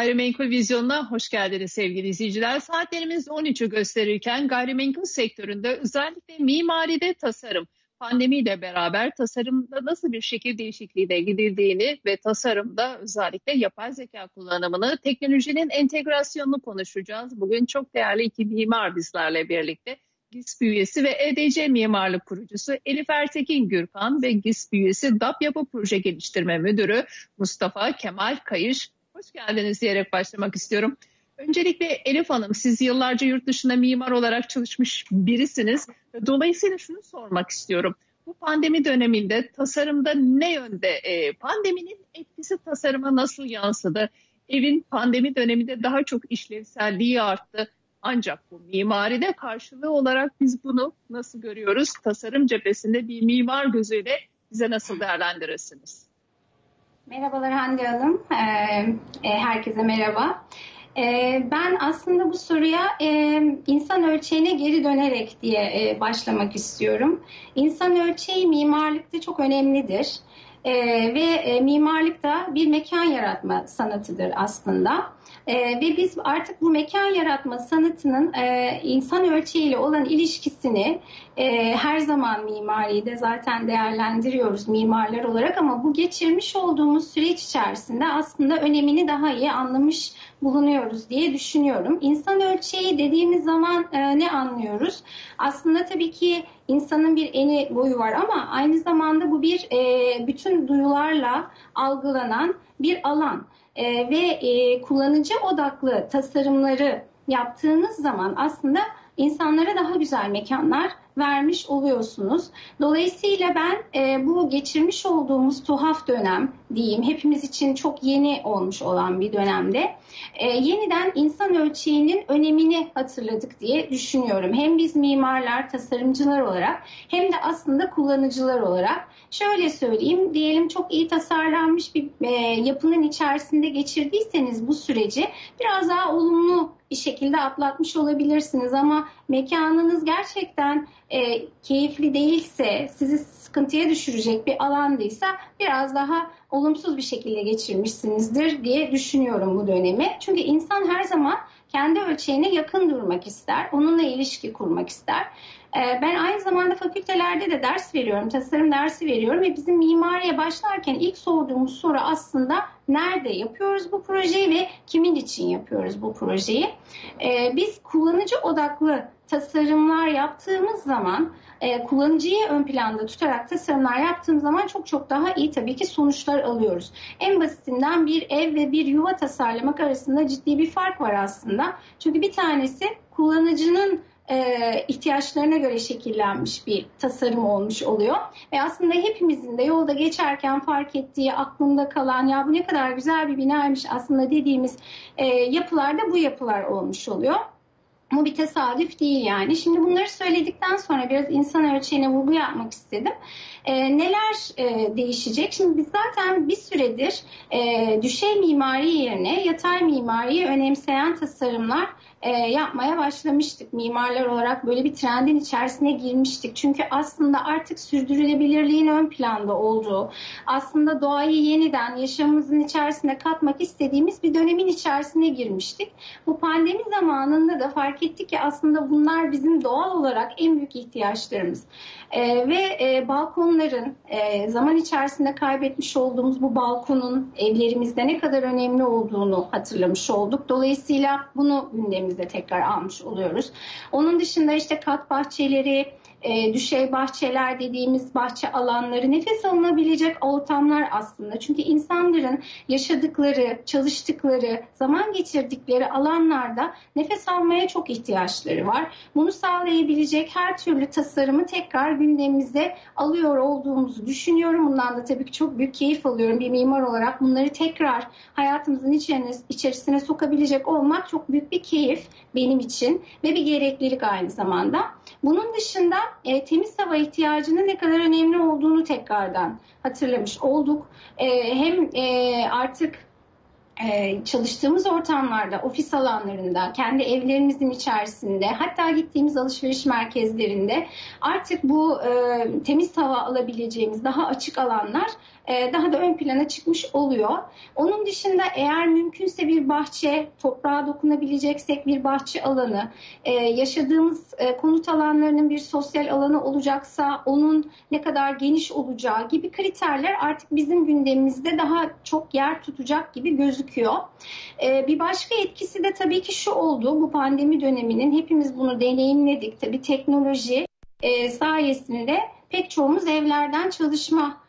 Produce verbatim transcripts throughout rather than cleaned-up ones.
Gayrimenkul Vizyonu'na hoş geldiniz sevgili izleyiciler. Saatlerimiz on üçü gösterirken gayrimenkul sektöründe özellikle mimaride tasarım, pandemiyle beraber tasarımda nasıl bir şekil değişikliğine gidildiğini ve tasarımda özellikle yapay zeka kullanımını, teknolojinin entegrasyonunu konuşacağız. Bugün çok değerli iki mimar bizlerle birlikte. GİS üyesi ve E D C Mimarlık kurucusu Elif Ertekin Gürkan ve GİS üyesi D A P Yapı Proje Geliştirme Müdürü Mustafa Kemal Kayış. Hoş geldiniz diyerek başlamak istiyorum. Öncelikle Elif Hanım, siz yıllarca yurt dışında mimar olarak çalışmış birisiniz. Dolayısıyla şunu sormak istiyorum. Bu pandemi döneminde tasarımda ne yönde, pandeminin etkisi tasarıma nasıl yansıdı? Evin pandemi döneminde daha çok işlevselliği arttı. Ancak bu mimaride karşılığı olarak biz bunu nasıl görüyoruz? Tasarım cephesinde bir mimar gözüyle bize nasıl değerlendirirsiniz? Merhabalar Hande Hanım. Ee, herkese merhaba. Ee, ben aslında bu soruya e, insan ölçeğine geri dönerek diye e, başlamak istiyorum. İnsan ölçeği mimarlıkta çok önemlidir. E, ve e, mimarlık da bir mekan yaratma sanatıdır aslında. Ee, ve biz artık bu mekan yaratma sanatının e, insan ölçeğiyle olan ilişkisini e, her zaman mimariyi de zaten değerlendiriyoruz mimarlar olarak, ama bu geçirmiş olduğumuz süreç içerisinde aslında önemini daha iyi anlamış bulunuyoruz diye düşünüyorum. İnsan ölçeği dediğimiz zaman e, ne anlıyoruz? Aslında tabii ki insanın bir eni boyu var, ama aynı zamanda bu bir e, bütün duyularla algılanan bir alan. Ee, ve e, kullanıcı odaklı tasarımları yaptığınız zaman aslında insanlara daha güzel mekanlar vermiş oluyorsunuz. Dolayısıyla ben e, bu geçirmiş olduğumuz tuhaf dönem diyeyim, hepimiz için çok yeni olmuş olan bir dönemde e, yeniden insan ölçeğinin önemini hatırladık diye düşünüyorum. Hem biz mimarlar, tasarımcılar olarak hem de aslında kullanıcılar olarak. Şöyle söyleyeyim, diyelim çok iyi tasarlanmış bir e, yapının içerisinde geçirdiyseniz bu süreci biraz daha olumlu bir şekilde atlatmış olabilirsiniz, ama mekanınız gerçekten e, keyifli değilse, sizi sıkıntıya düşürecek bir alandıysa biraz daha olumsuz bir şekilde geçirmişsinizdir diye düşünüyorum bu dönemi. Çünkü insan her zaman kendi ölçeğine yakın durmak ister, onunla ilişki kurmak ister. Ben aynı zamanda fakültelerde de ders veriyorum, tasarım dersi veriyorum ve bizim mimariye başlarken ilk sorduğumuz soru aslında nerede yapıyoruz bu projeyi ve kimin için yapıyoruz bu projeyi? Biz kullanıcı odaklı tasarımlar yaptığımız zaman, kullanıcıyı ön planda tutarak tasarımlar yaptığımız zaman çok çok daha iyi tabii ki sonuçlar alıyoruz. En basitinden bir ev ve bir yuva tasarlamak arasında ciddi bir fark var aslında. Çünkü bir tanesi kullanıcının ihtiyaçlarına göre şekillenmiş bir tasarım olmuş oluyor. Ve aslında hepimizin de yolda geçerken fark ettiği, aklında kalan, ya bu ne kadar güzel bir binaymış aslında dediğimiz yapılar da bu yapılar olmuş oluyor. Bu bir tesadüf değil yani. Şimdi bunları söyledikten sonra biraz insan ölçeğine vurgu yapmak istedim. E, neler e, değişecek? Şimdi biz zaten bir süredir e, düşey mimari yerine yatay mimariyi önemseyen tasarımlar e, yapmaya başlamıştık. Mimarlar olarak böyle bir trendin içerisine girmiştik. Çünkü aslında artık sürdürülebilirliğin ön planda olduğu, aslında doğayı yeniden yaşamımızın içerisine katmak istediğimiz bir dönemin içerisine girmiştik. Bu pandemi zamanında da fark ettik ki aslında bunlar bizim doğal olarak en büyük ihtiyaçlarımız. E, ve e, balkon zaman içerisinde kaybetmiş olduğumuz bu balkonun evlerimizde ne kadar önemli olduğunu hatırlamış olduk. Dolayısıyla bunu gündemimizde tekrar almış oluyoruz. Onun dışında işte kat bahçeleri, düşey bahçeler dediğimiz bahçe alanları, nefes alınabilecek ortamlar aslında. Çünkü insanların yaşadıkları, çalıştıkları, zaman geçirdikleri alanlarda nefes almaya çok ihtiyaçları var. Bunu sağlayabilecek her türlü tasarımı tekrar gündemimize alıyor olduğumuzu düşünüyorum. Bundan da tabii ki çok büyük keyif alıyorum bir mimar olarak. Bunları tekrar hayatımızın içerisine, içerisine sokabilecek olmak çok büyük bir keyif benim için ve bir gereklilik aynı zamanda. Bunun dışında e, temiz hava ihtiyacının ne kadar önemli olduğunu tekrardan hatırlamış olduk. E, hem e, artık Ee, çalıştığımız ortamlarda, ofis alanlarında, kendi evlerimizin içerisinde, hatta gittiğimiz alışveriş merkezlerinde artık bu e, temiz hava alabileceğimiz daha açık alanlar e, daha da ön plana çıkmış oluyor. Onun dışında eğer mümkünse bir bahçe, toprağa dokunabileceksek bir bahçe alanı, e, yaşadığımız e, konut alanlarının bir sosyal alanı olacaksa onun ne kadar geniş olacağı gibi kriterler artık bizim gündemimizde daha çok yer tutacak gibi gözüküyor. Bir başka etkisi de tabii ki şu oldu, bu pandemi döneminin hepimiz bunu deneyimledik. Tabii teknoloji sayesinde pek çoğumuz evlerden çalışma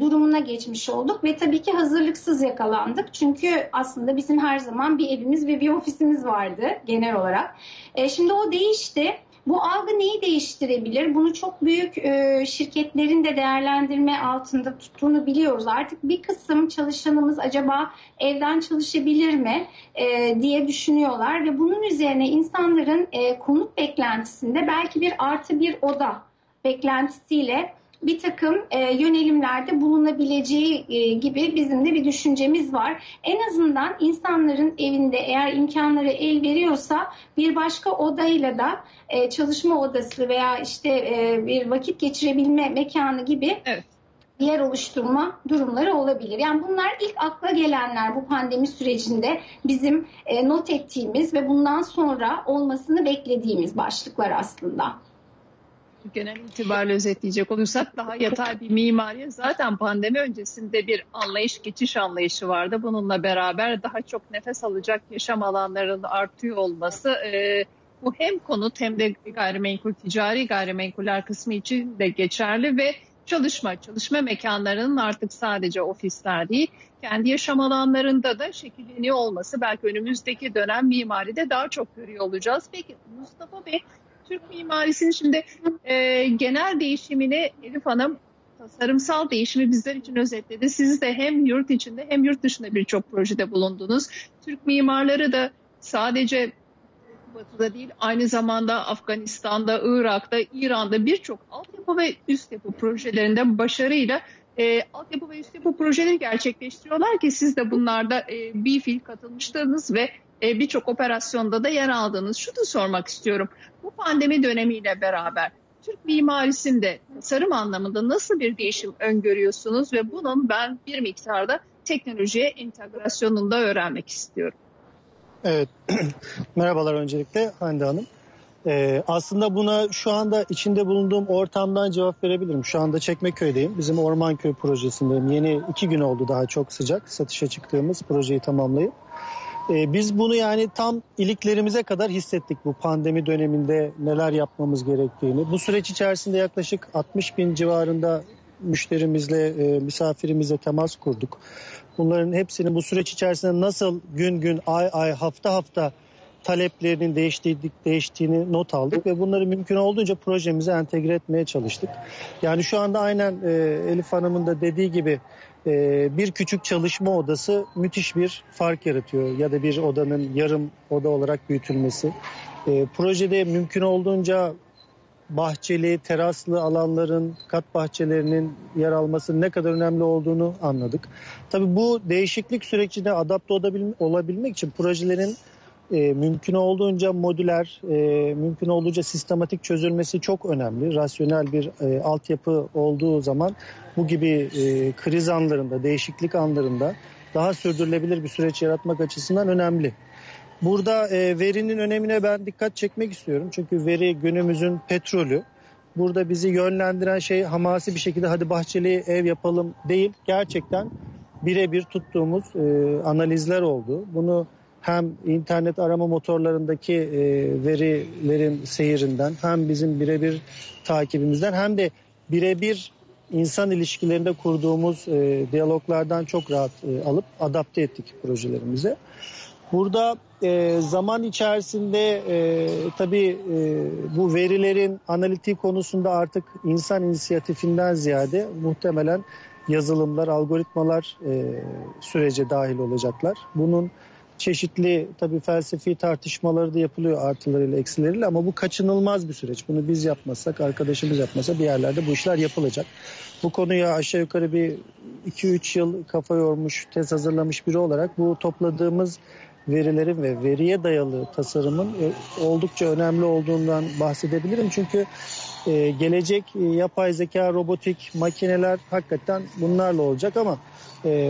durumuna geçmiş olduk ve tabii ki hazırlıksız yakalandık. Çünkü aslında bizim her zaman bir evimiz ve bir ofisimiz vardı genel olarak. Şimdi o değişti. Bu algı neyi değiştirebilir? Bunu çok büyük e, şirketlerin de değerlendirme altında tuttuğunu biliyoruz. Artık bir kısım çalışanımız acaba evden çalışabilir mi e, diye düşünüyorlar. Ve bunun üzerine insanların e, konut beklentisinde belki bir artı bir oda beklentisiyle bir takım e, yönelimlerde bulunabileceği e, gibi bizim de bir düşüncemiz var. En azından insanların evinde eğer imkanları el veriyorsa bir başka odayla da e, çalışma odası veya işte e, bir vakit geçirebilme mekanı gibi evet. yer oluşturma durumları olabilir. Yani bunlar ilk akla gelenler bu pandemi sürecinde bizim e, not ettiğimiz ve bundan sonra olmasını beklediğimiz başlıklar aslında. Genel itibariyle özetleyecek olursak daha yatay bir mimariye zaten pandemi öncesinde bir anlayış, geçiş anlayışı vardı. Bununla beraber daha çok nefes alacak yaşam alanlarının artıyor olması e, bu hem konut hem de gayrimenkul, ticari gayrimenkuller kısmı için de geçerli ve çalışma, çalışma mekanlarının artık sadece ofisler değil, kendi yaşam alanlarında da şekilleniyor olması belki önümüzdeki dönem mimaride daha çok görüyor olacağız. Peki Mustafa Bey, Türk mimarisinin şimdi e, genel değişimini Elif Hanım tasarımsal değişimi bizler için özetledi. Siz de hem yurt içinde hem yurt dışında birçok projede bulundunuz. Türk mimarları da sadece Batı'da değil aynı zamanda Afganistan'da, Irak'ta, İran'da birçok altyapı ve üst yapı projelerinde başarıyla e, altyapı ve üst yapı projeleri gerçekleştiriyorlar ki siz de bunlarda e, bir fiil katılmıştınız ve birçok operasyonda da yer aldınız. Şunu sormak istiyorum. Bu pandemi dönemiyle beraber Türk mimarisinde tasarım anlamında nasıl bir değişim öngörüyorsunuz ve bunun ben bir miktarda teknolojiye entegrasyonunda öğrenmek istiyorum. Evet. Merhabalar öncelikle Hande Hanım. Ee, aslında buna şu anda içinde bulunduğum ortamdan cevap verebilirim. Şu anda Çekmeköy'deyim. Bizim Ormanköy projesindeyim. Yeni iki gün oldu daha çok sıcak. Satışa çıktığımız projeyi tamamlayıp. Biz bunu yani tam iliklerimize kadar hissettik bu pandemi döneminde neler yapmamız gerektiğini. Bu süreç içerisinde yaklaşık altmış bin civarında müşterimizle, misafirimizle temas kurduk. Bunların hepsinin bu süreç içerisinde nasıl gün gün, ay ay, hafta hafta taleplerinin değiştiğini not aldık ve bunları mümkün olduğunca projemize entegre etmeye çalıştık. Yani şu anda aynen Elif Hanım'ın da dediği gibi bir küçük çalışma odası müthiş bir fark yaratıyor ya da bir odanın yarım oda olarak büyütülmesi. Projede mümkün olduğunca bahçeli, teraslı alanların, kat bahçelerinin yer almasının ne kadar önemli olduğunu anladık. Tabii bu değişiklik sürecine adapte olabilmek için projelerin E, mümkün olduğunca modüler, e, mümkün olduğunca sistematik çözülmesi çok önemli. Rasyonel bir e, altyapı olduğu zaman bu gibi e, kriz anlarında, değişiklik anlarında daha sürdürülebilir bir süreç yaratmak açısından önemli. Burada e, verinin önemine ben dikkat çekmek istiyorum. Çünkü veri günümüzün petrolü. Burada bizi yönlendiren şey hamasi bir şekilde hadi bahçeli ev yapalım değil. Gerçekten birebir tuttuğumuz e, analizler oldu. Bunu hem internet arama motorlarındaki verilerin seyirinden hem bizim birebir takibimizden hem de birebir insan ilişkilerinde kurduğumuz diyaloglardan çok rahat alıp adapte ettik projelerimize. Burada zaman içerisinde tabii bu verilerin analitiği konusunda artık insan inisiyatifinden ziyade muhtemelen yazılımlar, algoritmalar sürece dahil olacaklar. Bunun çeşitli tabii felsefi tartışmaları da yapılıyor artılarıyla eksileriyle, ama bu kaçınılmaz bir süreç. Bunu biz yapmasak, arkadaşımız yapmasa bir yerlerde bu işler yapılacak. Bu konuya aşağı yukarı bir iki üç yıl kafa yormuş, tez hazırlamış biri olarak bu topladığımız verilerin ve veriye dayalı tasarımın oldukça önemli olduğundan bahsedebilirim. Çünkü gelecek yapay zeka, robotik, makineler hakikaten bunlarla olacak, ama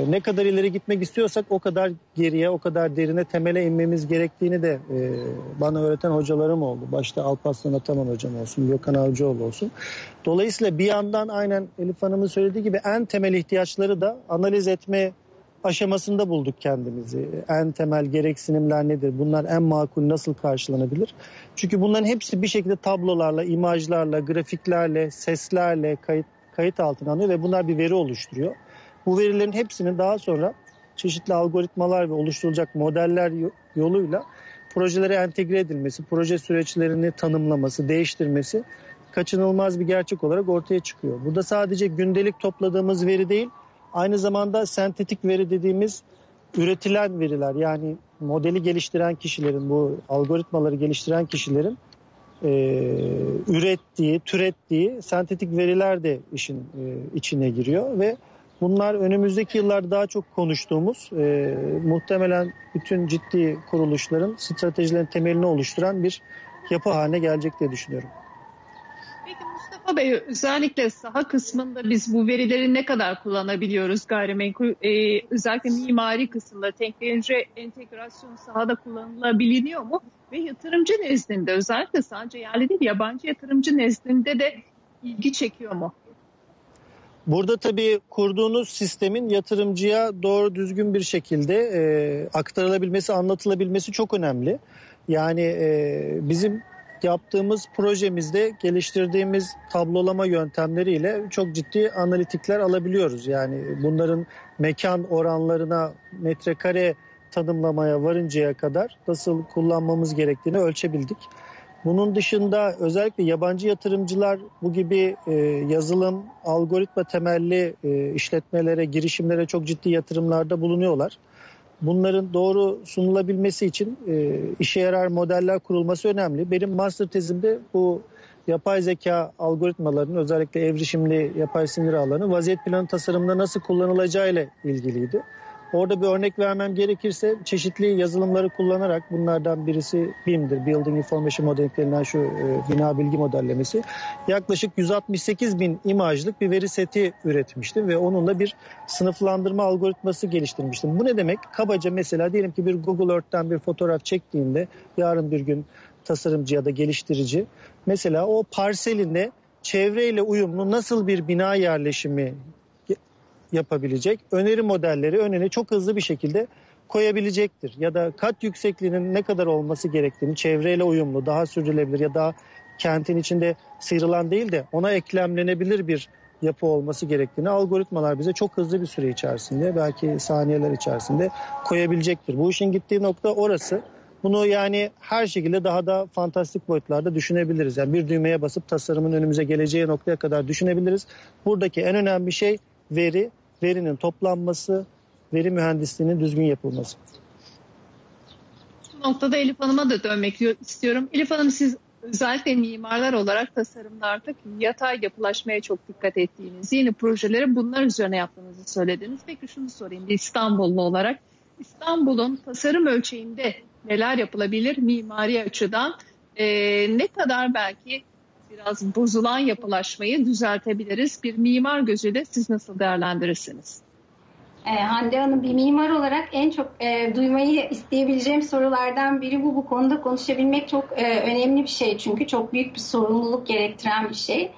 ne kadar ileri gitmek istiyorsak o kadar geriye, o kadar derine, temele inmemiz gerektiğini de bana öğreten hocalarım oldu. Başta Alparslan Ataman hocam olsun, Yüksel Alıcıoğlu olsun. Dolayısıyla bir yandan aynen Elif Hanım'ın söylediği gibi en temel ihtiyaçları da analiz etme aşamasında bulduk kendimizi. En temel gereksinimler nedir? Bunlar en makul nasıl karşılanabilir? Çünkü bunların hepsi bir şekilde tablolarla, imajlarla, grafiklerle, seslerle kayıt, kayıt altına alıyor ve bunlar bir veri oluşturuyor. Bu verilerin hepsini daha sonra çeşitli algoritmalar ve oluşturulacak modeller yoluyla projelere entegre edilmesi, proje süreçlerini tanımlaması, değiştirmesi kaçınılmaz bir gerçek olarak ortaya çıkıyor. Burada sadece gündelik topladığımız veri değil, aynı zamanda sentetik veri dediğimiz üretilen veriler, yani modeli geliştiren kişilerin, bu algoritmaları geliştiren kişilerin e, ürettiği, türettiği sentetik veriler de işin e, içine giriyor ve bunlar önümüzdeki yıllarda daha çok konuştuğumuz, e, muhtemelen bütün ciddi kuruluşların stratejilerin temelini oluşturan bir yapı haline gelecek diye düşünüyorum. Peki Mustafa Bey, özellikle saha kısmında biz bu verileri ne kadar kullanabiliyoruz gayrimenkul, e, özellikle mimari kısımda teknoloji entegrasyon sahada kullanılabiliyor mu? Ve yatırımcı nezdinde, özellikle sadece yerli değil yabancı yatırımcı nezdinde de ilgi çekiyor mu? Burada tabii kurduğunuz sistemin yatırımcıya doğru düzgün bir şekilde e, aktarılabilmesi, anlatılabilmesi çok önemli. Yani e, bizim yaptığımız projemizde geliştirdiğimiz tablolama yöntemleriyle çok ciddi analitikler alabiliyoruz. Yani bunların mekan oranlarına, metrekare tanımlamaya varıncaya kadar nasıl kullanmamız gerektiğini ölçebildik. Bunun dışında özellikle yabancı yatırımcılar bu gibi e, yazılım, algoritma temelli e, işletmelere, girişimlere çok ciddi yatırımlarda bulunuyorlar. Bunların doğru sunulabilmesi için e, işe yarar modeller kurulması önemli. Benim master tezimde bu yapay zeka algoritmalarının, özellikle evrişimli yapay sinir ağlarının vaziyet planı tasarımında nasıl kullanılacağıyla ilgiliydi. Orada bir örnek vermem gerekirse çeşitli yazılımları kullanarak, bunlardan birisi B I M'dir. Building Information Modeling denilen şu e, bina bilgi modellemesi. Yaklaşık yüz altmış sekiz bin imajlık bir veri seti üretmiştim ve onunla bir sınıflandırma algoritması geliştirmiştim. Bu ne demek? Kabaca mesela diyelim ki bir Google Earth'ten bir fotoğraf çektiğinde yarın bir gün tasarımcı ya da geliştirici mesela o parselinde çevreyle uyumlu nasıl bir bina yerleşimi yapabilecek, öneri modelleri önüne çok hızlı bir şekilde koyabilecektir. Ya da kat yüksekliğinin ne kadar olması gerektiğini çevreyle uyumlu, daha sürdürülebilir ya da kentin içinde sıyrılan değil de ona eklemlenebilir bir yapı olması gerektiğini algoritmalar bize çok hızlı bir süre içerisinde, belki saniyeler içerisinde koyabilecektir. Bu işin gittiği nokta orası. Bunu yani her şekilde daha da fantastik boyutlarda düşünebiliriz. Yani bir düğmeye basıp tasarımın önümüze geleceği noktaya kadar düşünebiliriz. Buradaki en önemli şey veri. Verinin toplanması, veri mühendisliğinin düzgün yapılması. Bu noktada Elif Hanım'a da dönmek istiyorum. Elif Hanım, siz özellikle mimarlar olarak tasarımda artık yatay yapılaşmaya çok dikkat ettiğiniz, yeni projeleri bunlar üzerine yaptığınızı söylediniz. Peki şunu sorayım İstanbullu olarak. İstanbul'un tasarım ölçeğinde neler yapılabilir mimari açıdan? E, ne kadar belki biraz bozulan yapılaşmayı düzeltebiliriz? Bir mimar gözüyle siz nasıl değerlendirirsiniz? Ee, Hande Hanım, bir mimar olarak en çok e, duymayı isteyebileceğim sorulardan biri bu. Bu konuda konuşabilmek çok e, önemli bir şey, çünkü çok büyük bir sorumluluk gerektiren bir şey.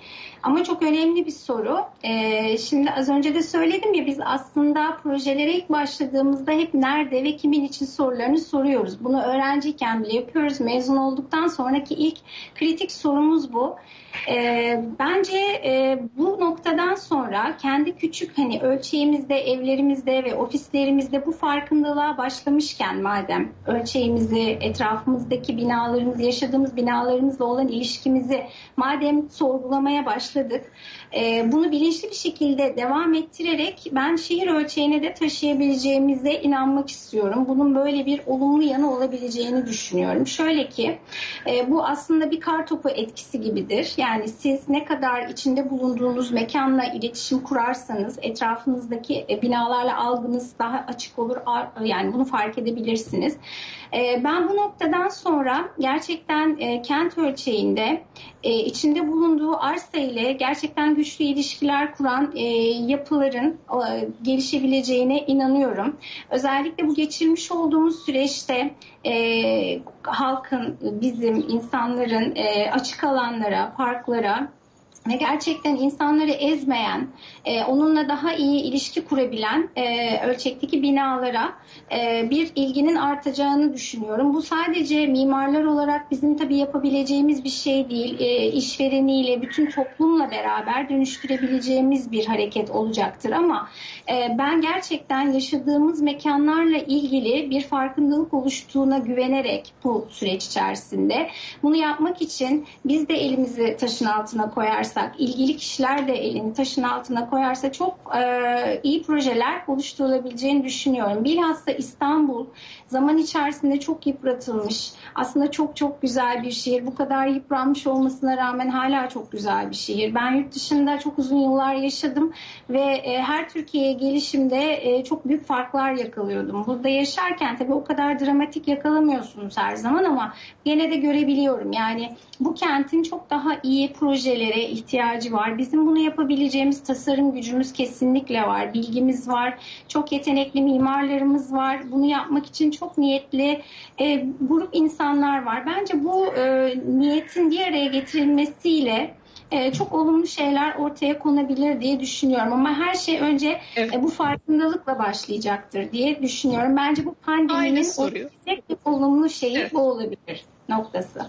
Ama çok önemli bir soru. E, şimdi az önce de söyledim ya, biz aslında projelere ilk başladığımızda hep nerede ve kimin için sorularını soruyoruz. Bunu öğrenciyken bile yapıyoruz. Mezun olduktan sonraki ilk kritik sorumuz bu. E, bence e, bu noktadan sonra kendi küçük hani ölçeğimizde, evlerimizde ve ofislerimizde bu farkındalığa başlamışken, madem ölçeğimizi, etrafımızdaki binalarımız, yaşadığımız binalarımızla olan ilişkimizi madem sorgulamaya başlamışken, başladık. E, bunu bilinçli bir şekilde devam ettirerek ben şehir ölçeğine de taşıyabileceğimize inanmak istiyorum. Bunun böyle bir olumlu yanı olabileceğini düşünüyorum. Şöyle ki e, bu aslında bir kartopu etkisi gibidir. Yani siz ne kadar içinde bulunduğunuz mekanla iletişim kurarsanız etrafınızdaki binalarla algınız daha açık olur. Yani bunu fark edebilirsiniz. Ben bu noktadan sonra gerçekten kent ölçeğinde içinde bulunduğu arsa ile gerçekten güçlü ilişkiler kuran yapıların gelişebileceğine inanıyorum. Özellikle bu geçirmiş olduğumuz süreçte halkın, bizim insanların açık alanlara, parklara ve gerçekten insanları ezmeyen, e, onunla daha iyi ilişki kurabilen e, ölçekteki binalara e, bir ilginin artacağını düşünüyorum. Bu sadece mimarlar olarak bizim tabii yapabileceğimiz bir şey değil. E, işvereniyle, bütün toplumla beraber dönüştürebileceğimiz bir hareket olacaktır. Ama e, ben gerçekten yaşadığımız mekanlarla ilgili bir farkındalık oluştuğuna güvenerek bu süreç içerisinde bunu yapmak için biz de elimizi taşın altına koyarsak, ilgili kişiler de elini taşın altına koyarsa çok e, iyi projeler oluşturulabileceğini düşünüyorum. Bilhassa İstanbul zaman içerisinde çok yıpratılmış. Aslında çok çok güzel bir şehir. Bu kadar yıpranmış olmasına rağmen hala çok güzel bir şehir. Ben yurt dışında çok uzun yıllar yaşadım ve e, her Türkiye'ye gelişimde e, çok büyük farklar yakalıyordum. Burada yaşarken tabii o kadar dramatik yakalamıyorsunuz her zaman ama gene de görebiliyorum. Yani bu kentin çok daha iyi projelere ihtiyacı var. Bizim bunu yapabileceğimiz tasarım gücümüz kesinlikle var. Bilgimiz var. Çok yetenekli mimarlarımız var. Bunu yapmak için çok niyetli e, grup insanlar var. Bence bu e, niyetin bir araya getirilmesiyle e, çok olumlu şeyler ortaya konabilir diye düşünüyorum. Ama her şey önce evet. e, bu farkındalıkla başlayacaktır diye düşünüyorum. Bence bu pandeminin olumlu şeyi evet. bu olabilir noktası.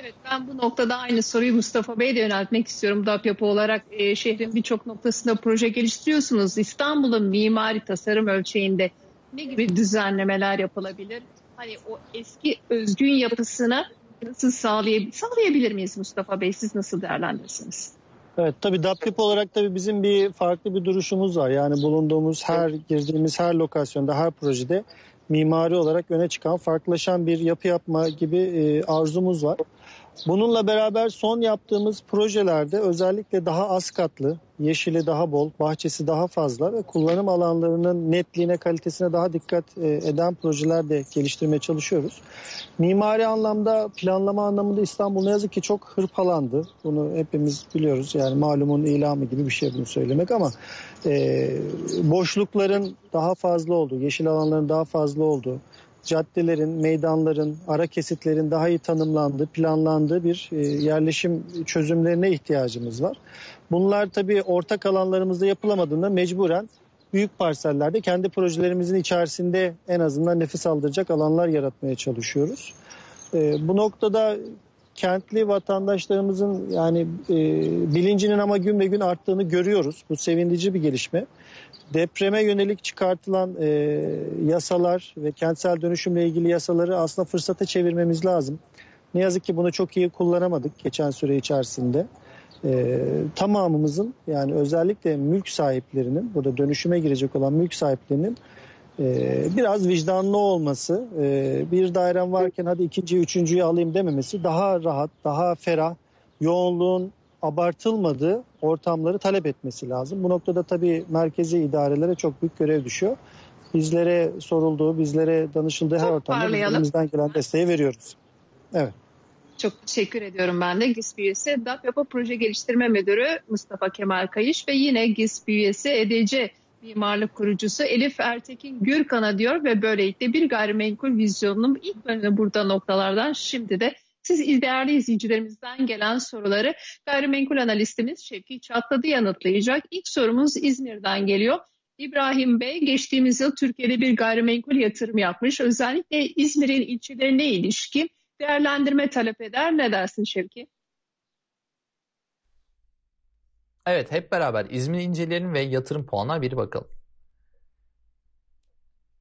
Evet, ben bu noktada aynı soruyu Mustafa Bey'e de yöneltmek istiyorum. D A P Yapı olarak e, şehrin birçok noktasında proje geliştiriyorsunuz. İstanbul'un mimari tasarım ölçeğinde ne gibi düzenlemeler yapılabilir? Hani o eski özgün yapısına nasıl sağlayabilir, sağlayabilir miyiz Mustafa Bey? Siz nasıl değerlendirirsiniz? Evet, tabii D A P Yapı olarak tabii bizim bir farklı bir duruşumuz var. Yani bulunduğumuz her, girdiğimiz her lokasyonda, her projede mimari olarak öne çıkan, farklılaşan bir yapı yapma gibi e, arzumuz var. Bununla beraber son yaptığımız projelerde özellikle daha az katlı, yeşili daha bol, bahçesi daha fazla ve kullanım alanlarının netliğine, kalitesine daha dikkat eden projeler de geliştirmeye çalışıyoruz. Mimari anlamda, planlama anlamında İstanbul ne yazık ki çok hırpalandı. Bunu hepimiz biliyoruz. Yani malumun ilamı gibi bir şey bunu söylemek ama e, boşlukların daha fazla olduğu, yeşil alanların daha fazla olduğu, caddelerin, meydanların, ara kesitlerin daha iyi tanımlandığı, planlandığı bir yerleşim çözümlerine ihtiyacımız var. Bunlar tabii ortak alanlarımızda yapılamadığında mecburen büyük parsellerde kendi projelerimizin içerisinde en azından nefes aldıracak alanlar yaratmaya çalışıyoruz. Bu noktada kentli vatandaşlarımızın yani bilincinin ama gün be gün arttığını görüyoruz. Bu sevindirici bir gelişme. Depreme yönelik çıkartılan e, yasalar ve kentsel dönüşümle ilgili yasaları aslında fırsata çevirmemiz lazım. Ne yazık ki bunu çok iyi kullanamadık geçen süre içerisinde. E, tamamımızın yani özellikle mülk sahiplerinin, burada dönüşüme girecek olan mülk sahiplerinin e, biraz vicdanlı olması, e, bir dairem varken hadi ikinciyi, üçüncüyü alayım dememesi, daha rahat, daha ferah, yoğunluğun abartılmadığı ortamları talep etmesi lazım. Bu noktada tabii merkezi idarelere çok büyük görev düşüyor. Bizlere sorulduğu, bizlere danışıldığı her ortamda elimizden gelen desteği veriyoruz. Evet. Çok teşekkür ediyorum ben de. GİS üyesi, D A P Yapı Proje Geliştirme Müdürü Mustafa Kemal Kayış ve yine GİS üyesi E D C Mimarlık kurucusu Elif Ertekin Gürkan'a diyor ve böylelikle bir gayrimenkul vizyonunun ilk bölümü burada noktalardan şimdi de siz değerli izleyicilerimizden gelen soruları gayrimenkul analistimiz Şevki Çatlı yanıtlayacak. İlk sorumuz İzmir'den geliyor. İbrahim Bey geçtiğimiz yıl Türkiye'de bir gayrimenkul yatırım yapmış. Özellikle İzmir'in ilçelerine ilişkin değerlendirme talep eder. Ne dersin Şevki? Evet, hep beraber İzmir inceleyelim ve yatırım puanına bir bakalım.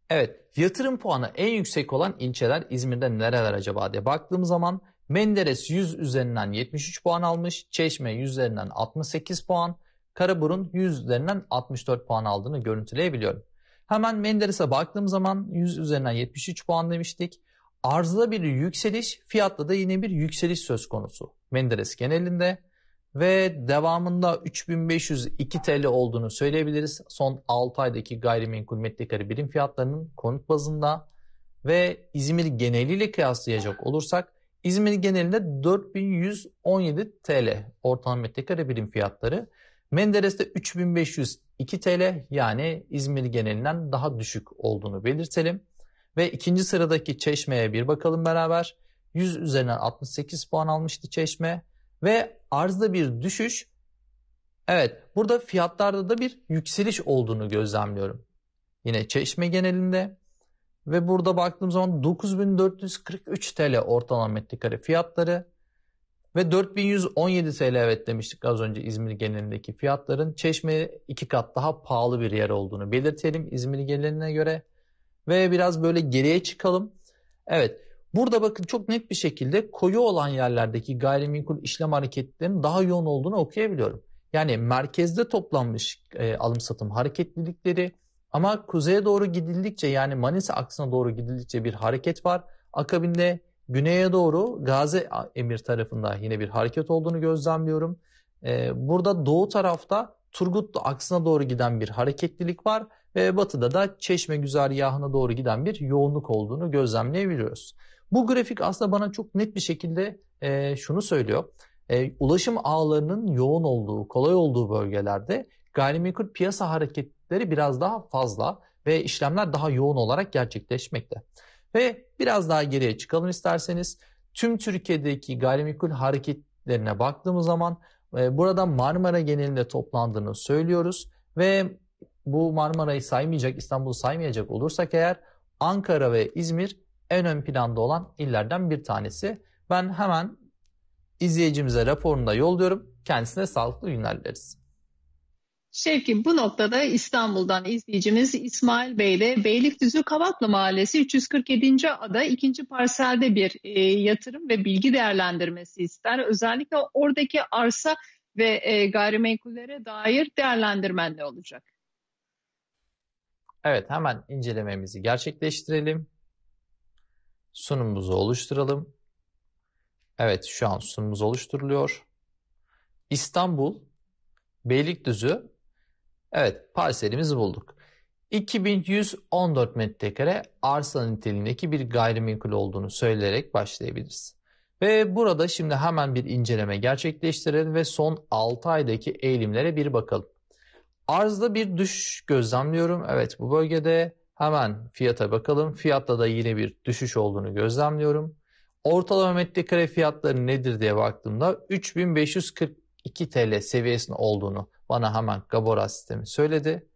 Evet, yatırım puanı en yüksek olan ilçeler İzmir'de nereler acaba diye baktığım zaman Menderes yüz üzerinden yetmiş üç puan almış, Çeşme yüz üzerinden altmış sekiz puan, Karaburun yüz üzerinden altmış dört puan aldığını görüntüleyebiliyorum. Hemen Menderes'e baktığım zaman yüz üzerinden yetmiş üç puan demiştik. Arzda bir yükseliş, fiyatta da yine bir yükseliş söz konusu Menderes genelinde ve devamında üç bin beş yüz iki T L olduğunu söyleyebiliriz. Son altı aydaki gayrimenkul metrekare birim fiyatlarının konut bazında ve İzmir geneliyle kıyaslayacak olursak İzmir genelinde dört bin yüz on yedi T L ortalama metrekare birim fiyatları. Menderes'te üç bin beş yüz iki T L yani İzmir genelinden daha düşük olduğunu belirtelim. Ve ikinci sıradaki Çeşme'ye bir bakalım beraber. yüz üzerinden altmış sekiz puan almıştı Çeşme ve arzda bir düşüş. Evet, burada fiyatlarda da bir yükseliş olduğunu gözlemliyorum. Yine Çeşme genelinde ve burada baktığım zaman dokuz bin dört yüz kırk üç T L ortalama metrekare fiyatları ve dört bin yüz on yedi T L evet demiştik az önce İzmir genelindeki fiyatların. Çeşme iki kat daha pahalı bir yer olduğunu belirtelim İzmir geneline göre. Ve biraz böyle geriye çıkalım. Evet, burada bakın çok net bir şekilde koyu olan yerlerdeki gayrimenkul işlem hareketlerinin daha yoğun olduğunu okuyabiliyorum. Yani merkezde toplanmış e, alım satım hareketlilikleri ama kuzeye doğru gidildikçe yani Manisa aksına doğru gidildikçe bir hareket var. Akabinde güneye doğru Gazi Emir tarafında yine bir hareket olduğunu gözlemliyorum. E, burada doğu tarafta Turgutlu aksına doğru giden bir hareketlilik var. Ve batıda da Çeşme güzergahına doğru giden bir yoğunluk olduğunu gözlemleyebiliyoruz. Bu grafik aslında bana çok net bir şekilde e, şunu söylüyor. E, ulaşım ağlarının yoğun olduğu, kolay olduğu bölgelerde gayrimenkul piyasa hareketleri biraz daha fazla ve işlemler daha yoğun olarak gerçekleşmekte. Ve biraz daha geriye çıkalım isterseniz. Tüm Türkiye'deki gayrimenkul hareketlerine baktığımız zaman e, burada Marmara genelinde toplandığını söylüyoruz ve bu Marmara'yı saymayacak, İstanbul'u saymayacak olursak eğer Ankara ve İzmir en ön planda olan illerden bir tanesi. Ben hemen izleyicimize raporunda yolluyorum. Kendisine sağlıklı günler dileriz. Şevki, bu noktada İstanbul'dan izleyicimiz İsmail Bey ile Beylikdüzü Kavaklı Mahallesi üç yüz kırk yedinci ada ikinci parselde bir e, yatırım ve bilgi değerlendirmesi ister. Özellikle oradaki arsa ve e, gayrimenkullere dair değerlendirmen ne olacak? Evet, hemen incelememizi gerçekleştirelim. Sunumumuzu oluşturalım. Evet, şu an sunumumuz oluşturuluyor. İstanbul, Beylikdüzü. Evet, parselimizi bulduk. iki bin yüz on dört metrekare arsa niteliğindeki bir gayrimenkul olduğunu söyleyerek başlayabiliriz. Ve burada şimdi hemen bir inceleme gerçekleştirelim ve son altı aydaki eğilimlere bir bakalım. Arzda bir düşüş gözlemliyorum. Evet, bu bölgede hemen fiyata bakalım. Fiyatta da yine bir düşüş olduğunu gözlemliyorum. Ortalama metrekare fiyatları nedir diye baktığımda üç bin beş yüz kırk iki T L seviyesinde olduğunu bana hemen Gabora sistemi söyledi.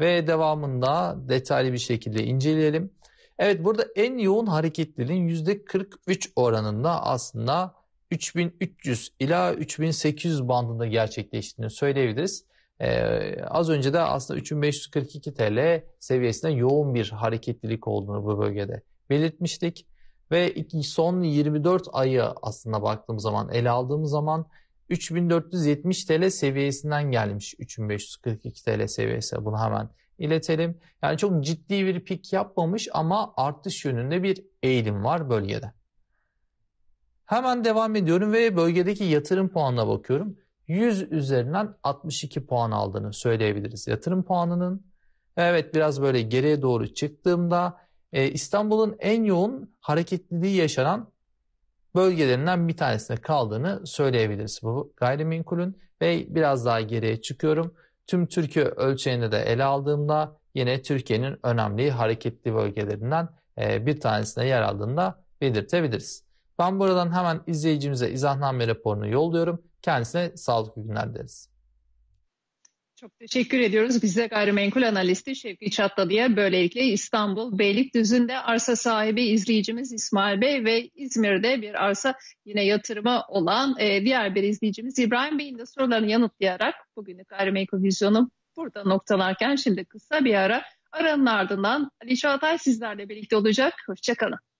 Ve devamında detaylı bir şekilde inceleyelim. Evet, burada en yoğun hareketlerin yüzde kırk üç oranında aslında üç bin üç yüz ila üç bin sekiz yüz bandında gerçekleştiğini söyleyebiliriz. Ee, az önce de aslında üç bin beş yüz kırk iki T L seviyesinde yoğun bir hareketlilik olduğunu bu bölgede belirtmiştik. Ve iki, son yirmi dört ayı aslında baktığım zaman, ele aldığım zaman üç bin dört yüz yetmiş T L seviyesinden gelmiş üç bin beş yüz kırk iki T L seviyesi. Bunu hemen iletelim. Yani çok ciddi bir pik yapmamış ama artış yönünde bir eğilim var bölgede. Hemen devam ediyorum ve bölgedeki yatırım puanına bakıyorum. yüz üzerinden altmış iki puan aldığını söyleyebiliriz yatırım puanının. Evet, biraz böyle geriye doğru çıktığımda e, İstanbul'un en yoğun hareketliliği yaşanan bölgelerinden bir tanesine kaldığını söyleyebiliriz bu gayrimenkulün. Ve biraz daha geriye çıkıyorum. Tüm Türkiye ölçeğinde de ele aldığımda yine Türkiye'nin önemli hareketli bölgelerinden e, bir tanesine yer aldığını da belirtebiliriz. Ben buradan hemen izleyicimize izahname raporunu yolluyorum. Kendisine sağlıklı günler deriz. Çok teşekkür ediyoruz. Bize gayrimenkul analisti Şevki Çatlı'ya böylelikle İstanbul Beylikdüzü'nde arsa sahibi izleyicimiz İsmail Bey ve İzmir'de bir arsa yine yatırıma olan e, diğer bir izleyicimiz İbrahim Bey'in de sorularını yanıtlayarak bugünlük gayrimenkul vizyonu burada noktalarken şimdi kısa bir ara aranın ardından Ali Çağatay sizlerle birlikte olacak. Hoşçakalın.